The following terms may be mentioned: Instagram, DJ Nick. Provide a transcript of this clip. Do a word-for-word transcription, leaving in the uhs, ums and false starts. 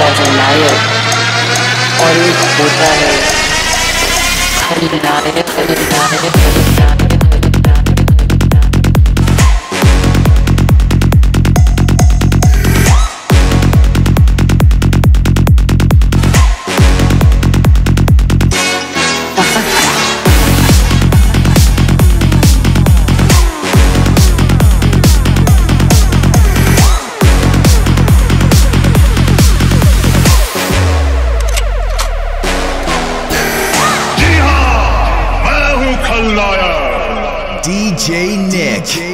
नायक और एक होता है हरि नायक हरि नायक हरि नायक D J Nick. D J